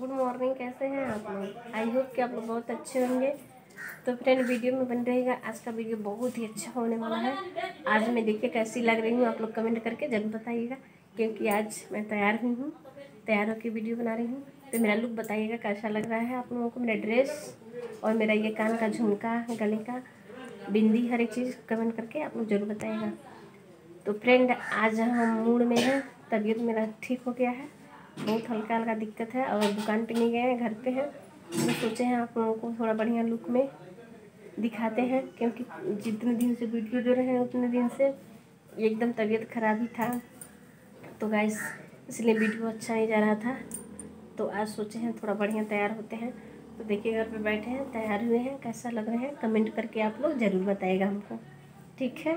Good morning. कैसे हैं आप लोग? आई होप कि आप लोग बहुत अच्छे होंगे। तो फ्रेंड वीडियो में बन रहेगा, आज का वीडियो बहुत ही अच्छा होने वाला है। आज मैं देखिए कैसी लग रही हूँ, आप लोग कमेंट करके जरूर बताइएगा, क्योंकि आज मैं तैयार हुई हूँ, तैयार होकर वीडियो बना रही हूँ। तो मेरा लुक बताइएगा कैसा लग रहा है आप लोगों को, मेरा ड्रेस और मेरा ये कान का झुमका, गले का बिंदी, हर एक चीज़ कमेंट करके आप लोग जरूर बताइएगा। तो फ्रेंड आज हम मूड में हैं, तबीयत मेरा ठीक हो गया है, बहुत हल्का हल्का दिक्कत है और दुकान पे नहीं गए हैं, घर पे हैं। तो सोचे हैं आप लोगों को थोड़ा बढ़िया लुक में दिखाते हैं, क्योंकि जितने दिन से वीडियो दे रहे हैं उतने दिन से एकदम तबीयत खराब ही था, तो गाइस इसलिए वीडियो अच्छा नहीं जा रहा था। तो आज सोचे हैं थोड़ा बढ़िया तैयार होते हैं। तो देखिए घर पर बैठे हैं, तैयार हुए हैं, कैसा लग रहे हैं कमेंट करके आप लोग ज़रूर बताइएगा हमको, ठीक है।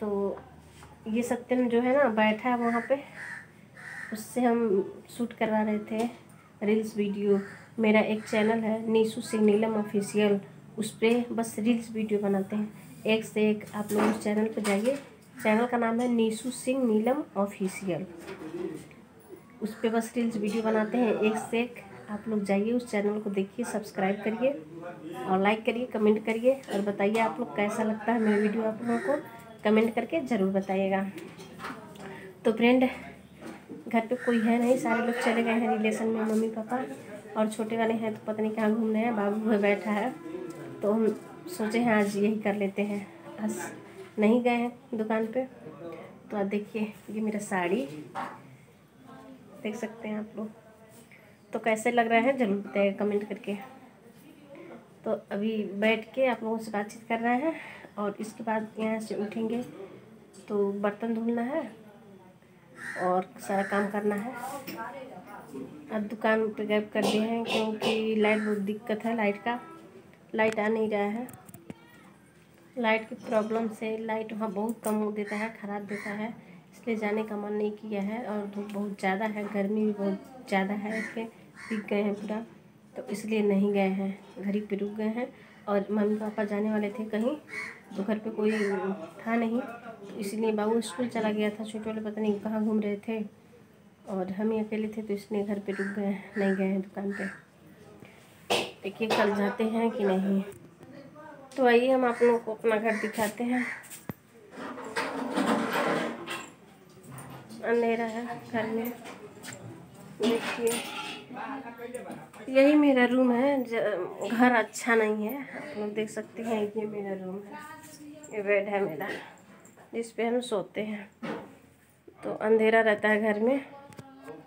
तो ये सत्यम जो है ना बैठा है वहाँ पे, उससे हम शूट करवा रहे थे रील्स वीडियो। मेरा एक चैनल है नीशू सिंह नीलम ऑफिशियल, उस पर बस रील्स वीडियो बनाते हैं एक से एक। आप लोग उस चैनल पर जाइए, चैनल का नाम है नीशू सिंह नीलम ऑफिशियल। उस पर बस रील्स वीडियो बनाते हैं एक से एक, आप लोग जाइए उस चैनल को देखिए, सब्सक्राइब करिए और लाइक करिए, कमेंट करिए और बताइए आप लोग कैसा लगता है मेरा वीडियो, आप लोगों को कमेंट करके ज़रूर बताइएगा। तो फ्रेंड घर पे कोई है नहीं, सारे लोग चले गए हैं रिलेशन में, मम्मी पापा, और छोटे वाले हैं तो पता नहीं कहाँ घूमने हैं, बाबू है बैठा है। तो हम सोचे हैं आज यही कर लेते हैं, आज नहीं गए हैं दुकान पे। तो आप देखिए ये मेरा साड़ी देख सकते हैं आप लोग, तो कैसे लग रहा है ज़रूर बताइएगा कमेंट करके। तो अभी बैठ के आप लोगों से बातचीत कर रहे हैं और इसके बाद यहाँ से उठेंगे तो बर्तन धुलना है और सारा काम करना है। अब दुकान पर गैप कर दिए हैं क्योंकि लाइट बहुत दिक्कत है, लाइट का लाइट आ नहीं रहा है, लाइट की प्रॉब्लम से लाइट वहाँ बहुत कम देता है, ख़राब देता है, इसलिए जाने का मन नहीं किया है। और धूप बहुत ज़्यादा है, गर्मी भी बहुत ज़्यादा है, इसलिए दिख गए हैं पूरा, तो इसलिए नहीं गए हैं, घर ही पर रुक गए हैं। और मम्मी पापा जाने वाले थे कहीं, तो घर पे कोई था नहीं, तो इसलिए बाबू स्कूल चला गया था, छोटे वाले पता नहीं कहाँ घूम रहे थे और हम ही अकेले थे, तो इसलिए घर पे रुक गए, नहीं गए हैं दुकान पे। देखिए कल जाते हैं कि नहीं। तो आइए हम आप लोगों को अपना घर दिखाते हैं। अंधेरा है घर में, देखिए यही मेरा रूम है, घर अच्छा नहीं है, आप लोग देख सकते हैं। ये मेरा रूम है, ये बेड है मेरा जिस पे हम सोते हैं। तो अंधेरा रहता है घर में,